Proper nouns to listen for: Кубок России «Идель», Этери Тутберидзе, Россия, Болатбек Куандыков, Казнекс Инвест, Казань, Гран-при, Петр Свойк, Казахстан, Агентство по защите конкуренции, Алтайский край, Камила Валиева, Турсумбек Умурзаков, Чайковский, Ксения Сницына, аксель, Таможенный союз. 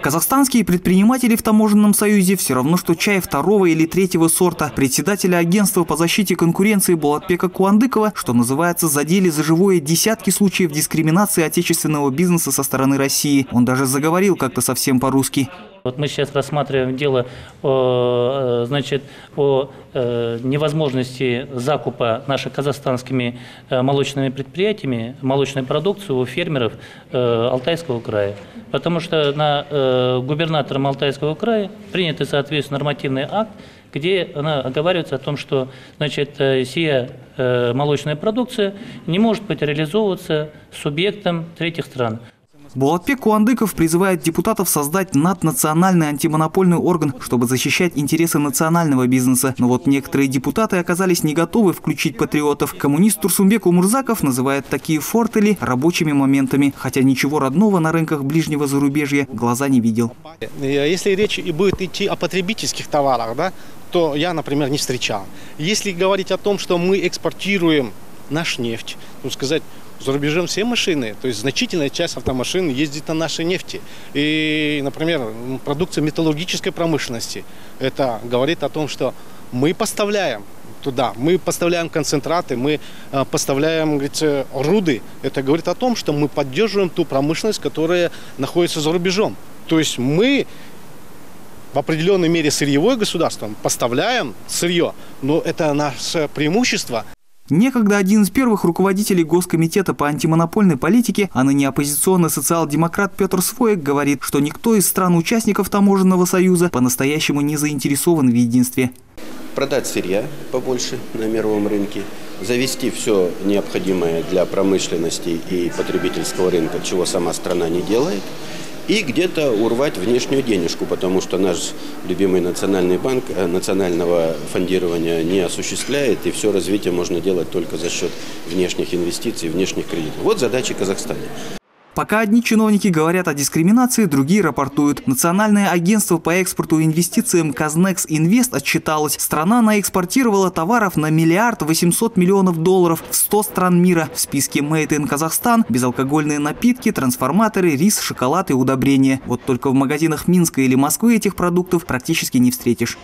Казахстанские предприниматели в Таможенном союзе все равно, что чай второго или третьего сорта. Председателя Агентства по защите конкуренции Болатбека Куандыкова, что называется, задели за живое десятки случаев дискриминации отечественного бизнеса со стороны России. Он даже заговорил как-то совсем по-русски. Вот мы сейчас рассматриваем дело о невозможности закупа нашими казахстанскими молочными предприятиями молочной продукции у фермеров Алтайского края. Потому что на губернатором Алтайского края принят, соответственно, нормативный акт, где оговаривается о том, что сия молочная продукция не может быть реализовываться субъектом третьих стран. Болатбек Куандыков призывает депутатов создать наднациональный антимонопольный орган, чтобы защищать интересы национального бизнеса. Но вот некоторые депутаты оказались не готовы включить патриотов. Коммунист Турсумбек Умурзаков называет такие фортели рабочими моментами, хотя ничего родного на рынках ближнего зарубежья глаза не видел. Если речь будет идти о потребительских товарах, да, то я, например, не встречал. Если говорить о том, что мы экспортируем наш нефть, ну, сказать, за рубежом все машины, то есть значительная часть автомашин ездит на нашей нефти. И, например, продукция металлургической промышленности, это говорит о том, что мы поставляем туда, мы поставляем концентраты, мы поставляем, говорится, руды. Это говорит о том, что мы поддерживаем ту промышленность, которая находится за рубежом. То есть мы в определенной мере сырьевое государство, поставляем сырье, но это наше преимущество. Некогда один из первых руководителей Госкомитета по антимонопольной политике, а ныне оппозиционный социал-демократ Петр Свойк говорит, что никто из стран-участников Таможенного союза по-настоящему не заинтересован в единстве. Продать сырья побольше на мировом рынке, завести все необходимое для промышленности и потребительского рынка, чего сама страна не делает, и где-то урвать внешнюю денежку, потому что наш любимый национальный банк национального фондирования не осуществляет, и все развитие можно делать только за счет внешних инвестиций, внешних кредитов. Вот задачи Казахстана. Пока одни чиновники говорят о дискриминации, другие рапортуют. Национальное агентство по экспорту и инвестициям «Казнекс Инвест» отчиталось. Страна наэкспортировала товаров на $1 800 000 000 в 100 стран мира. В списке «Made in Kazakhstan» безалкогольные напитки, трансформаторы, рис, шоколад и удобрения. Вот только в магазинах Минска или Москвы этих продуктов практически не встретишь.